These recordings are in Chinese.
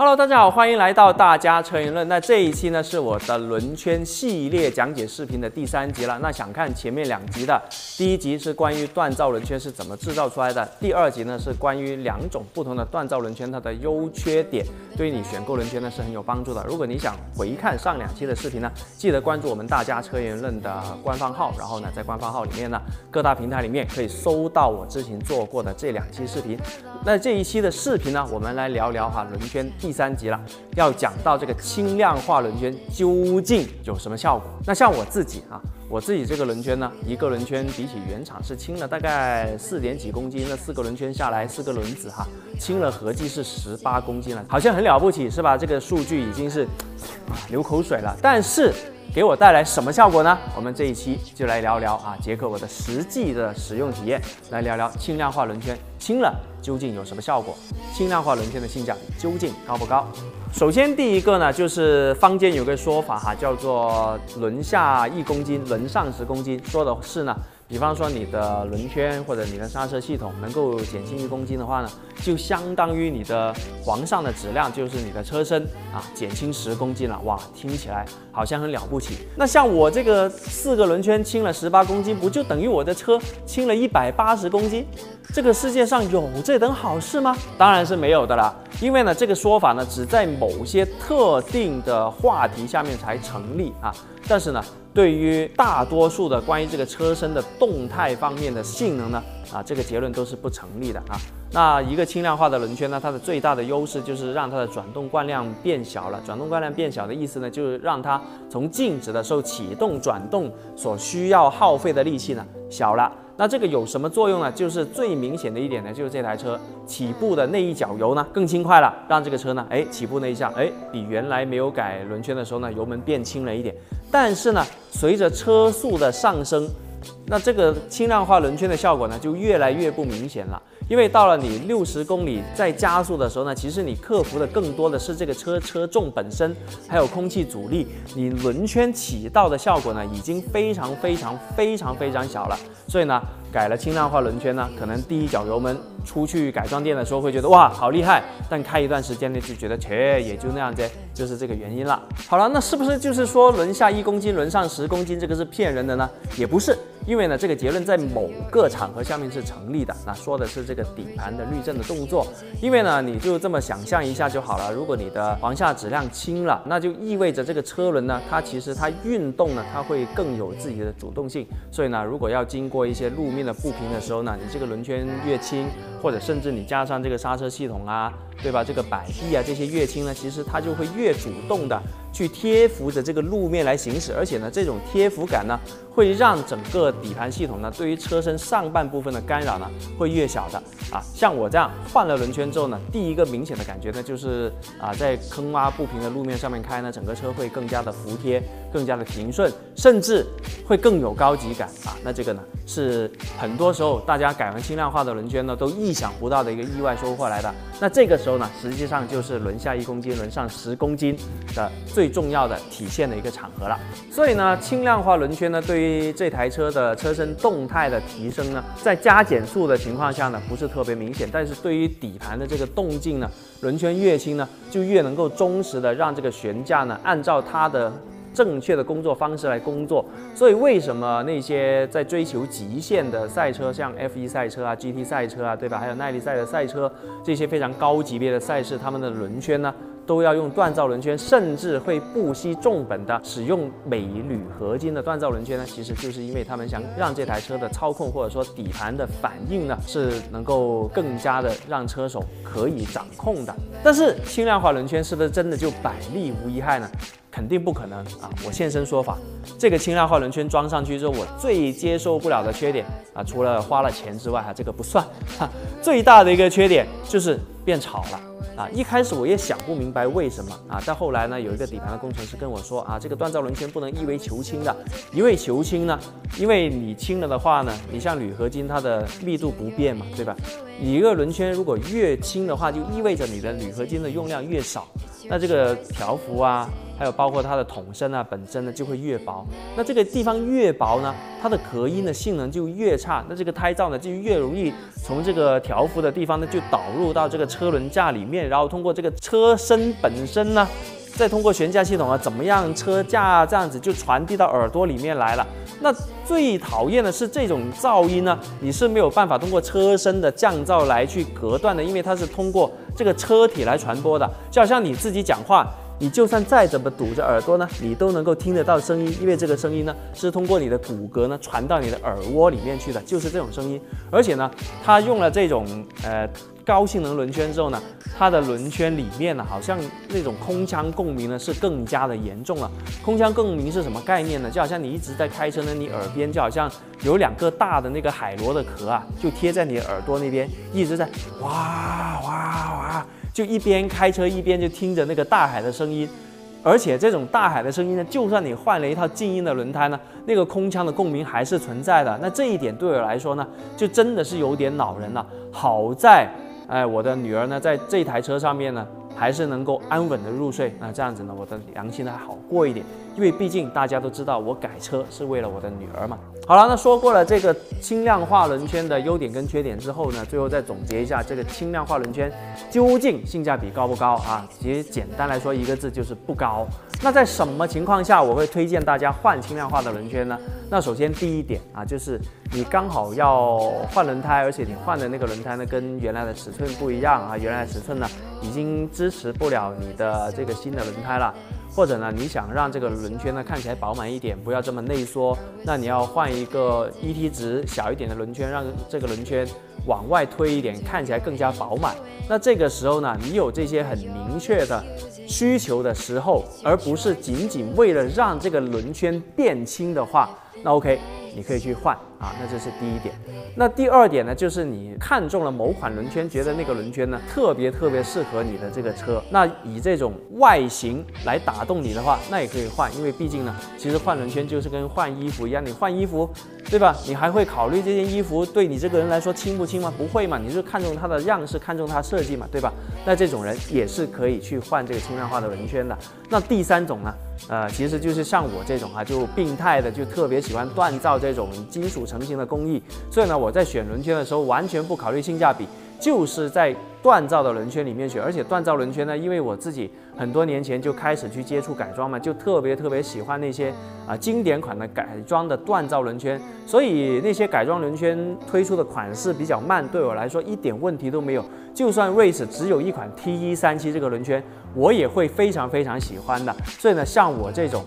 Hello， 大家好，欢迎来到大家车评论。那这一期呢是我的轮圈系列讲解视频的第三集了。那想看前面两集的，第一集是关于锻造轮圈是怎么制造出来的，第二集呢是关于两种不同的锻造轮圈它的优缺点，对于你选购轮圈呢是很有帮助的。如果你想回看上两期的视频呢，记得关注我们大家车评论的官方号，然后呢在官方号里面呢各大平台里面可以搜到我之前做过的这两期视频。那这一期的视频呢，我们来聊聊轮圈第三集了，要讲到这个轻量化轮圈究竟有什么效果？那像我自己这个轮圈呢，一个轮圈比起原厂是轻了大概4点几公斤，那4个轮圈下来4个轮子哈，轻了合计是18公斤了，好像很了不起是吧？这个数据已经是流口水了，但是给我带来什么效果呢？我们这一期就来聊聊啊，结合我的实际的使用体验，来聊聊轻量化轮圈轻了究竟有什么效果？轻量化轮圈的性价比究竟高不高？首先第一个呢，就是坊间有个说法哈，叫做轮下1公斤，轮上10公斤，说的是呢，比方说你的轮圈或者你的刹车系统能够减轻1公斤的话呢，就相当于你的簧上的质量，就是你的车身啊，减轻10公斤了。哇，听起来好像很了不起。那像我这个4个轮圈轻了18公斤，不就等于我的车轻了180公斤？这个世界上有这等好事吗？当然是没有的啦。因为呢，这个说法呢，只在某些特定的话题下面才成立啊。但是呢，对于大多数的关于这个车身的动态方面的性能呢，啊，这个结论都是不成立的啊。那一个轻量化的轮圈呢，它的最大的优势就是让它的转动惯量变小了。转动惯量变小的意思呢，就是让它从静止的时候启动转动所需要耗费的力气呢小了。那这个有什么作用呢？就是最明显的一点呢，就是这台车起步的那一脚油呢更轻快了，让这个车呢，起步那一下，比原来没有改轮圈的时候呢，油门变轻了一点。但是呢，随着车速的上升，那这个轻量化轮圈的效果呢，就越来越不明显了。因为到了你60公里在加速的时候呢，其实你克服的更多的是这个车重本身，还有空气阻力，你轮圈起到的效果呢，已经非常小了。所以呢，改了轻量化轮圈呢，可能第一脚油门出去改装店的时候会觉得哇好厉害，但开一段时间呢就觉得切也就那样子，就是这个原因了。好了，那是不是就是说轮下1公斤，轮上10公斤这个是骗人的呢？也不是，因为呢这个结论在某个场合下面是成立的。那说的是这个底盘的滤震的动作，因为呢你就这么想象一下就好了。如果你的簧下质量轻了，那就意味着这个车轮呢，它运动呢，它会更有自己的主动性。所以呢，如果要经过一些路面的不平的时候呢，你这个轮圈越轻，或者甚至你加上这个刹车系统啊，对吧？这个摆臂啊，这些越轻呢，其实它就会越主动的去贴服着这个路面来行驶，而且呢，这种贴服感呢，会让整个底盘系统呢，对于车身上半部分的干扰呢，会越小的啊。像我这样换了轮圈之后呢，第一个明显的感觉呢，就是啊，在坑洼不平的路面上面开呢，整个车会更加的服帖，更加的平顺，甚至会更有高级感啊。那这个呢，是很多时候大家改完轻量化的轮圈呢，都意想不到的一个意外收获来的。那这个时候呢，实际上就是轮下1公斤，轮上10公斤的最重要的体现的一个场合了。所以呢，轻量化轮圈呢，对于这台车的车身动态的提升呢，在加减速的情况下呢，不是特别明显，但是对于底盘的这个动静呢，轮圈越轻呢，就越能够忠实的让这个悬架呢，按照它的正确的工作方式来工作。所以为什么那些在追求极限的赛车，像 F1 赛车啊、GT 赛车啊，对吧？还有耐力赛的赛车，这些非常高级别的赛事，他们的轮圈呢，都要用锻造轮圈，甚至会不惜重本的使用镁铝合金的锻造轮圈呢？其实就是因为他们想让这台车的操控或者说底盘的反应呢，是能够更加的让车手可以掌控的。但是轻量化轮圈是不是真的就百利无一害呢？肯定不可能啊！我现身说法，这个轻量化轮圈装上去之后，我最接受不了的缺点啊，除了花了钱之外啊，这个不算。最大的一个缺点就是变吵了。啊，一开始我也想不明白为什么啊，但后来呢，有一个底盘的工程师跟我说啊，这个锻造轮圈不能一味求轻的，一味求轻呢，因为你轻了的话呢，你像铝合金它的密度不变嘛，对吧？你一个轮圈如果越轻的话，就意味着你的铝合金的用量越少，那这个条幅啊，还有包括它的桶身啊本身呢就会越薄。那这个地方越薄呢，它的隔音的性能就越差，那这个胎噪呢就越容易从这个条幅的地方呢就导入到这个车轮架里面，然后通过这个车身本身呢。 再通过悬架系统啊，怎么样车架这样子就传递到耳朵里面来了。那最讨厌的是这种噪音呢，你是没有办法通过车身的降噪来去隔断的，因为它是通过这个车体来传播的。就好像你自己讲话，你就算再怎么堵着耳朵呢，你都能够听得到声音，因为这个声音呢是通过你的骨骼呢传到你的耳蜗里面去的，就是这种声音。而且呢，它用了这种高性能轮圈之后呢，它的轮圈里面呢，好像那种空腔共鸣呢是更加的严重了。空腔共鸣是什么概念呢？就好像你一直在开车呢，你耳边就好像有两个大的那个海螺的壳啊，就贴在你的耳朵那边，一直在哇哇哇，就一边开车一边就听着那个大海的声音。 而且这种大海的声音呢，就算你换了一套静音的轮胎呢，那个空腔的共鸣还是存在的。那这一点对我来说呢，就真的是有点恼人了。好在，我的女儿呢，在这台车上面呢，还是能够安稳的入睡。那这样子呢，我的良心呢还好过一点，因为毕竟大家都知道我改车是为了我的女儿嘛。好了，那说过了这个轻量化轮圈的优点跟缺点之后呢，最后再总结一下这个轻量化轮圈究竟性价比高不高啊？其实简单来说一个字就是不高。那在什么情况下我会推荐大家换轻量化的轮圈呢？那首先第一点啊，就是你刚好要换轮胎，而且你换的那个轮胎呢跟原来的尺寸不一样啊，原来的尺寸呢已经支持不了你的这个新的轮胎了。 或者呢，你想让这个轮圈呢看起来饱满一点，不要这么内缩，那你要换一个 ET 值小一点的轮圈，让这个轮圈往外推一点，看起来更加饱满。那这个时候呢，你有这些很明确的需求的时候，而不是仅仅为了让这个轮圈变轻的话，那 OK， 你可以去换啊。那这是第一点。那第二点呢，就是你看中了某款轮圈，觉得那个轮圈呢特别适合你的这个车，那以这种外形来打动你的话，那也可以换，因为毕竟呢，其实换轮圈就是跟换衣服一样，你换衣服，对吧？你还会考虑这件衣服对你这个人来说轻不轻吗？不会嘛，你就看中它的样式，看中它设计嘛，对吧？那这种人也是可以去换这个轻量化的轮圈的。那第三种呢？ 其实就是像我这种啊，就病态的，就特别喜欢锻造这种金属成型的工艺。所以呢，我在选轮圈的时候完全不考虑性价比，就是在锻造的轮圈里面选。而且锻造轮圈呢，因为我自己很多年前就开始去接触改装嘛，就特别喜欢那些经典款的改装的锻造轮圈。所以那些改装轮圈推出的款式比较慢，对我来说一点问题都没有。就算 RACE 只有一款 T137这个轮圈，我也会非常喜欢的。所以呢，像我这种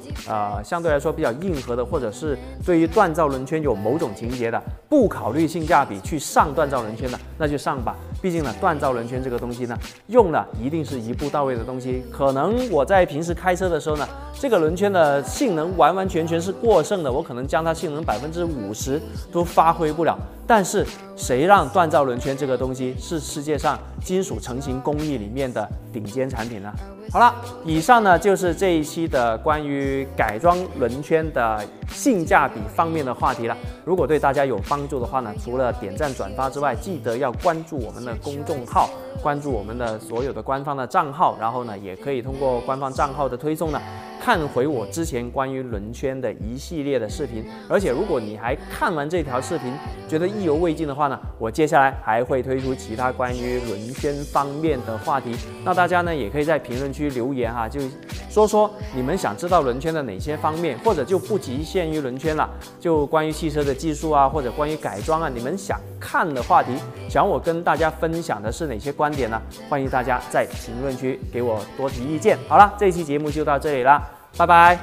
相对来说比较硬核的，或者是对于锻造轮圈有某种情节的，不考虑性价比去上锻造轮圈的，那就上吧。毕竟呢，锻造轮圈这个东西呢，用的一定是一步到位的东西。可能我在平时开车的时候呢，这个轮圈的性能完全是过剩的，我可能将它性能50%都发挥不了。但是谁让锻造轮圈这个东西是世界上金属成型工艺里面的顶尖产品呢？好了，以上呢就是这一期的关于改装轮圈的性价比方面的话题了。如果对大家有帮助的话呢，除了点赞转发之外，记得要关注我们的公众号，关注我们的所有的官方的账号，然后呢，也可以通过官方账号的推送呢。 看回我之前关于轮圈的一系列的视频，而且如果你还看完这条视频觉得意犹未尽的话呢，我接下来还会推出其他关于轮圈方面的话题。那大家呢也可以在评论区留言哈，就说说你们想知道轮圈的哪些方面，或者就不局限于轮圈了，就关于汽车的技术啊，或者关于改装啊，你们想看的话题，想我跟大家分享的是哪些观点呢？欢迎大家在评论区给我多提意见。好了，这一期节目就到这里啦。 拜拜。